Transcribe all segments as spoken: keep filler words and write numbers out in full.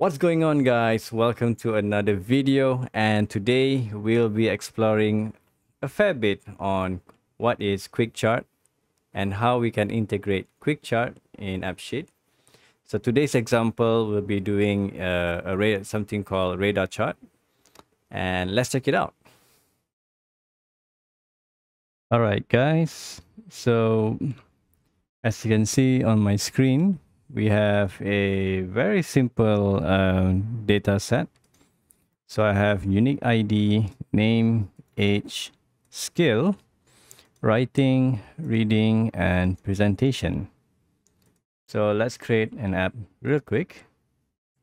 What's going on, guys? Welcome to another video, and today we'll be exploring a fair bit on what is QuickChart and how we can integrate QuickChart in AppSheet. So today's example, we'll be doing uh, a something called radar chart, and let's check it out. All right, guys, so as you can see on my screen, we have a very simple uh, data set. So I have unique I D, name, age, skill, writing, reading, and presentation. So let's create an app real quick.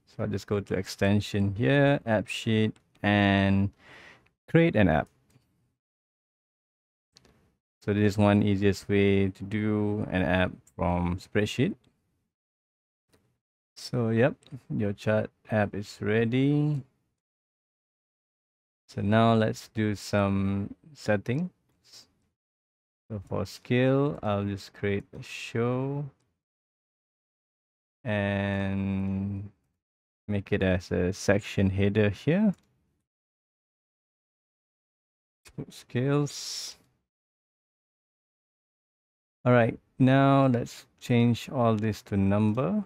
So I'll just go to extension here, app sheet, and create an app. So this is one easiest way to do an app from spreadsheet. So yep, your chart app is ready. So now let's do some settings. So for skill, I'll just create a show and make it as a section header here. Skills. All right, now let's change all this to number.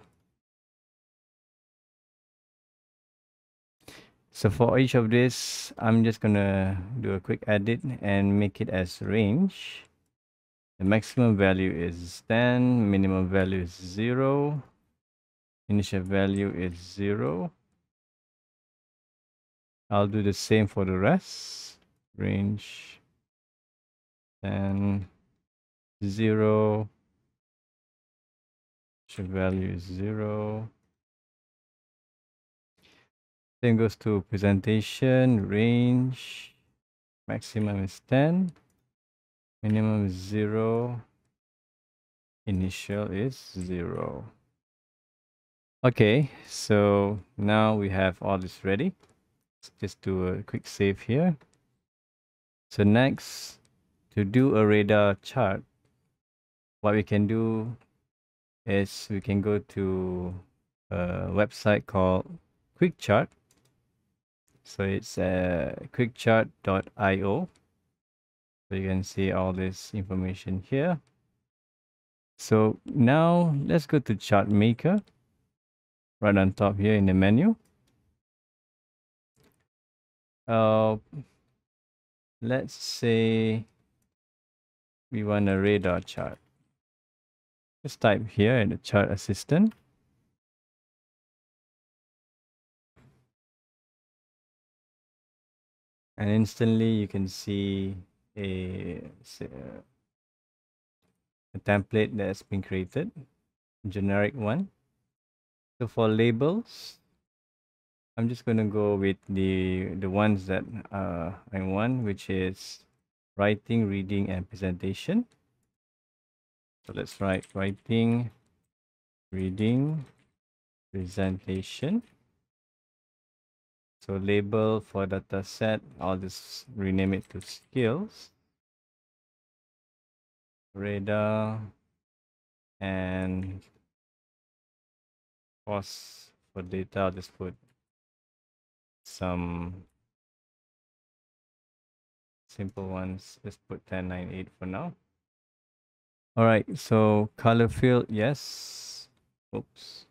So for each of this, I'm just gonna do a quick edit and make it as range. The maximum value is ten, minimum value is zero, initial value is zero. I'll do the same for the rest. Range ten, zero, initial value is zero. Then goes to presentation, range, maximum is ten, minimum is zero, initial is zero. Okay, so now we have all this ready. Let's just do a quick save here. So next, to do a radar chart, what we can do is we can go to a website called QuickChart. So it's uh, quick chart dot i o. So you can see all this information here. So now let's go to Chart Maker, right on top here in the menu. Uh, let's say we want a radar chart. Just type here in the Chart Assistant. And instantly you can see a, a template that's been created, generic one. So for labels, I'm just going to go with the, the ones that uh, I want, which is writing, reading, and presentation. So let's write writing, reading, presentation. So label for data set, I'll just rename it to skills, radar, and cost for data, I'll just put some simple ones. Let's put ten ninety-eight for now. All right, so color field, yes. Oops.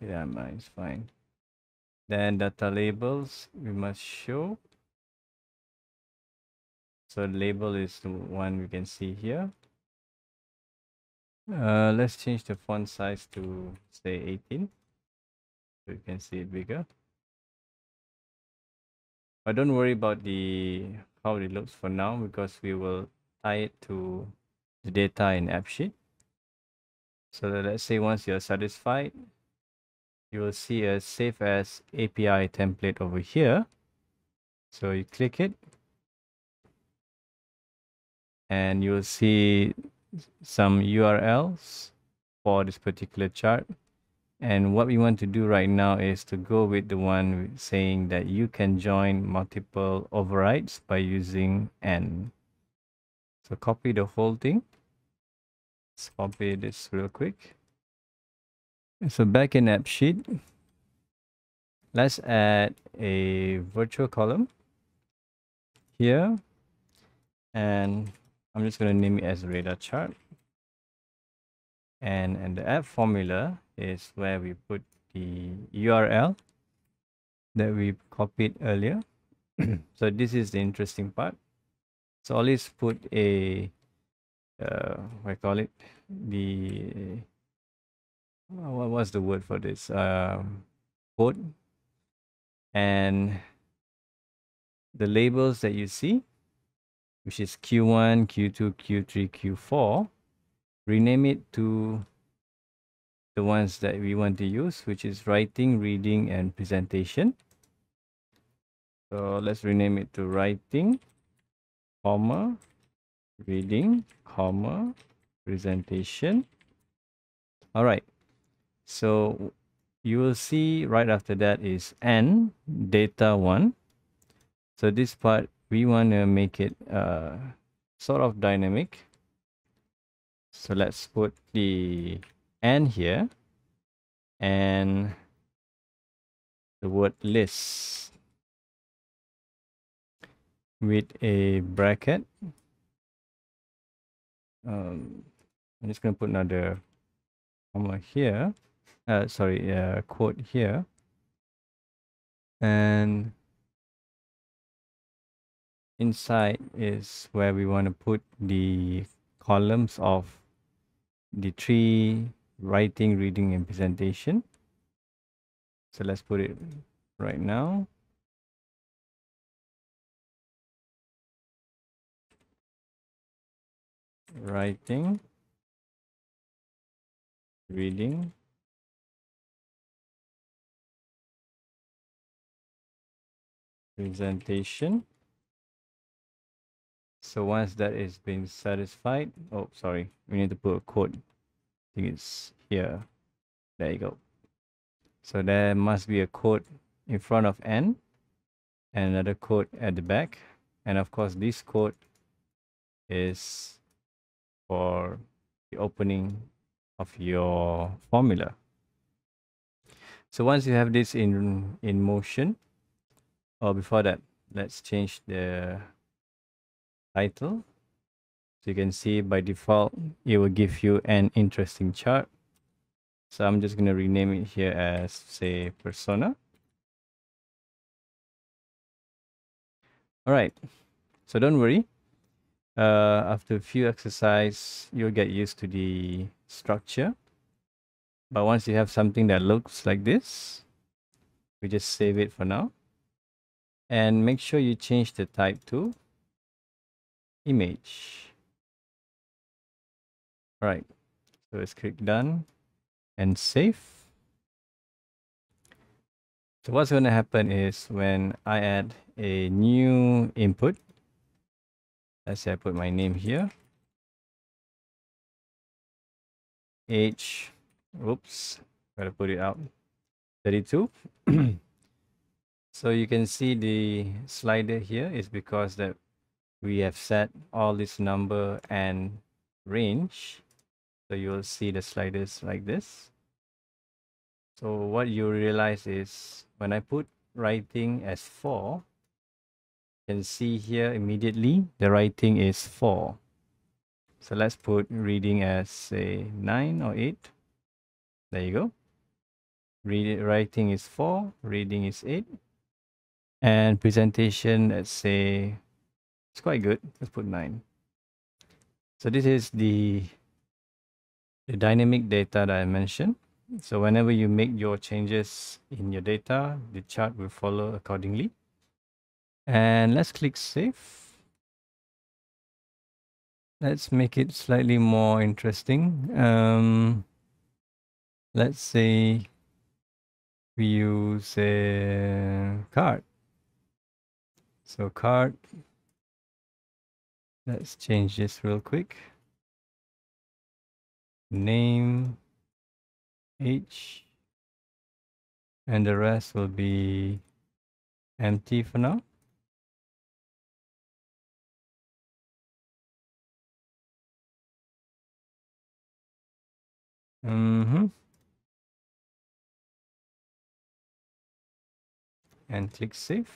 Okay, that mine's fine. Then data labels, we must show. So label is the one we can see here. Uh, let's change the font size to say eighteen. So you can see it bigger. But don't worry about the how it looks for now, because we will tie it to the data in AppSheet. So let's say once you're satisfied, you will see a save as A P I template over here. So you click it and you will see some U R Ls for this particular chart. And what we want to do right now is to go with the one saying that you can join multiple overrides by using N. So copy the whole thing. Let's copy this real quick. So back in AppSheet, let's add a virtual column here, and I'm just going to name it as radar chart. And, and the app formula is where we put the U R L that we copied earlier. So this is the interesting part. So let's put a, uh, what I call it, the, what was the word for this, um, code. And the labels that you see, which is Q one, Q two, Q three, Q four, rename it to the ones that we want to use, which is writing, reading, and presentation. So let's rename it to writing, comma, reading, comma, presentation. All right. So you will see right after that is and data one. So this part, we want to make it uh, sort of dynamic. So let's put the and here and the word list with a bracket. Um, I'm just going to put another comma here. Uh, sorry, uh, quote here. And inside is where we want to put the columns of the three writing, reading, and presentation. So let's put it right now. Writing, reading, presentation. So once that is being satisfied, oh sorry, we need to put a code. I think it's here. There you go. So there must be a code in front of N and another code at the back. And of course this code is for the opening of your formula. So once you have this in in motion, or before that, let's change the title. So you can see by default it will give you an interesting chart. So I'm just going to rename it here as, say, persona. All right, so don't worry, uh, after a few exercises you'll get used to the structure. But once you have something that looks like this, we just save it for now, and make sure you change the type to image. All right, so let's click done and save. So what's going to happen is when I add a new input, let's say I put my name here, age, oops, gotta put it out, thirty-two. So you can see the slider here is because that we have set all this number and range. So you'll see the sliders like this. So what you realize is when I put writing as four, you can see here immediately the writing is four. So let's put reading as, say, nine or eight. There you go. Read, writing is four, reading is eight. And presentation, let's say, it's quite good. Let's put nine. So this is the, the dynamic data that I mentioned. So whenever you make your changes in your data, the chart will follow accordingly. And let's click save. Let's make it slightly more interesting. Um, let's say we use a card. So card. Let's change this real quick. Name, age, and the rest will be empty for now. Mm-hmm. and click save.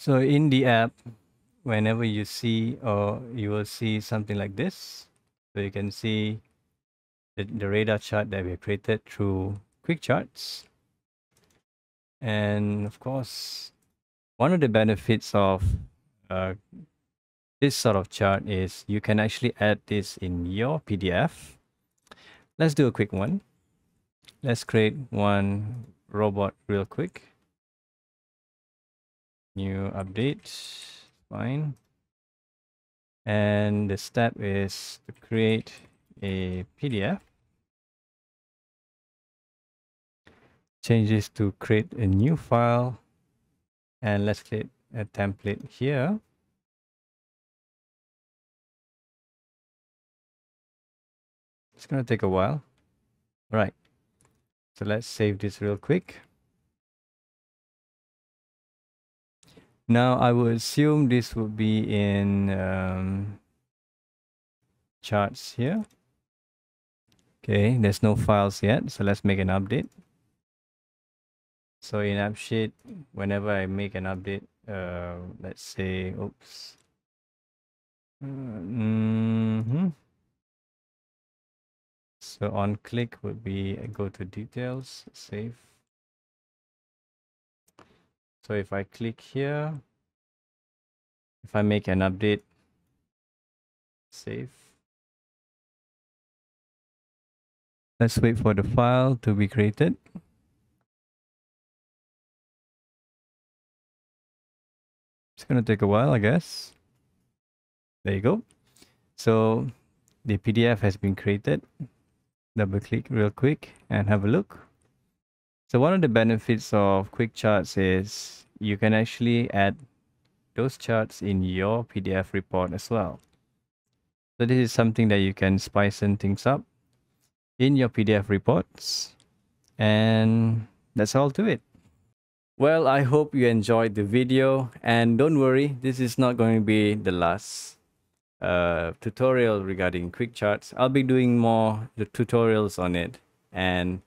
So in the app, whenever you see or you will see something like this. So you can see the, the radar chart that we created through QuickCharts. And of course, one of the benefits of uh, this sort of chart is you can actually add this in your P D F. Let's do a quick one. Let's create one robot real quick. New update, fine. And the step is to create a P D F. Change this to create a new file. And let's create a template here. It's going to take a while. All right. So let's save this real quick. Now I will assume this will be in um, charts here. Okay, there's no files yet. So let's make an update. So in AppSheet, whenever I make an update, uh, let's say, oops. Mm-hmm. So on click would be go to details, save. So if I click here, if I make an update, save. Let's wait for the file to be created. It's going to take a while, I guess. There you go. So the P D F has been created. Double click real quick and have a look. So one of the benefits of QuickCharts is you can actually add those charts in your P D F report as well. So this is something that you can spice things up in your P D F reports. And that's all to it. Well, I hope you enjoyed the video, and don't worry, this is not going to be the last Uh, tutorial regarding QuickCharts. I'll be doing more the tutorials on it, and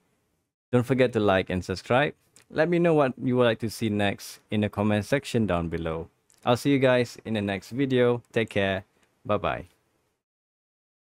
don't forget to like and subscribe. Let me know what you would like to see next in the comment section down below. I'll see you guys in the next video. Take care. Bye bye.